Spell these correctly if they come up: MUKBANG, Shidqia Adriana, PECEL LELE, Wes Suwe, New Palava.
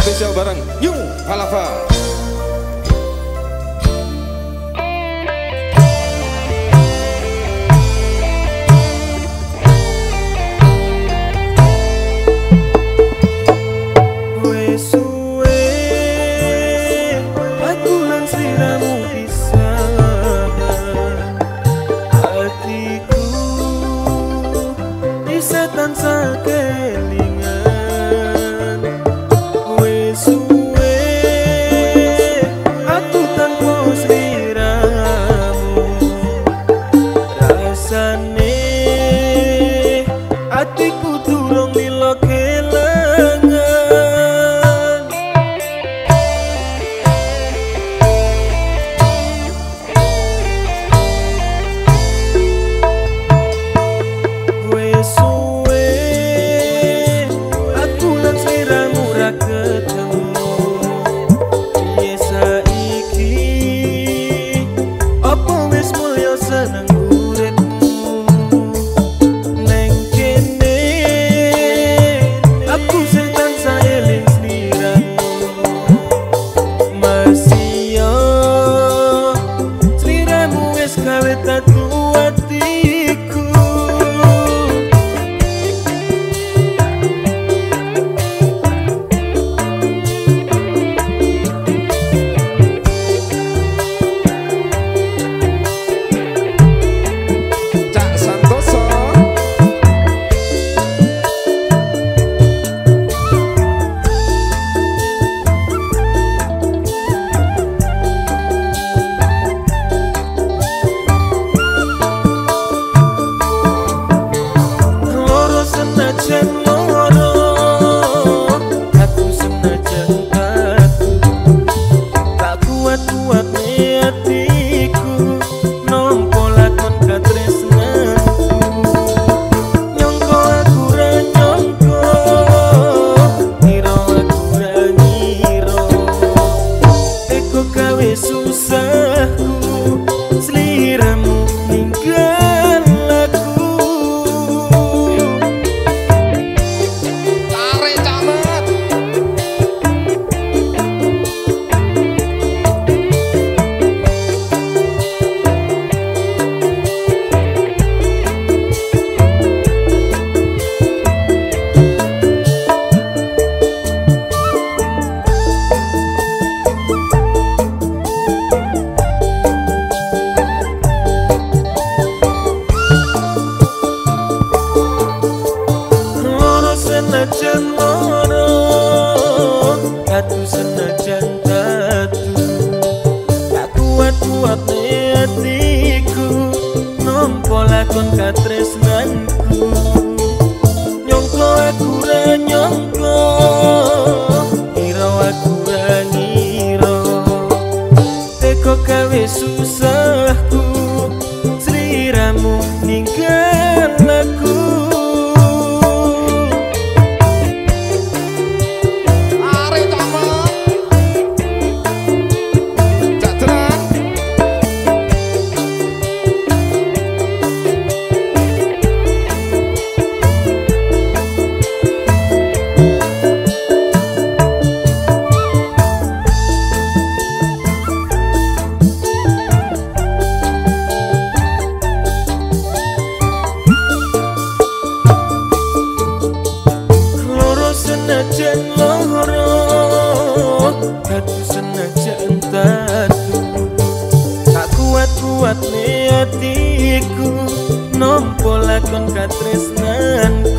spesial bareng New Palava. Wes suwe aku lan sliramu pisah, hatiku bisa tansah kelingan. Senajan loro tatu senajan tatu, tak kuat-kuat hatiku nampa lakon katresnanku. Nyongko aku ra nyongko, ngiro aku ra ngiro, teko gawe susahku sliramu ninggal aku. Senajan loro tatu senajan tatu, tak kuat-kuat hatiku nampa lakon katresnan.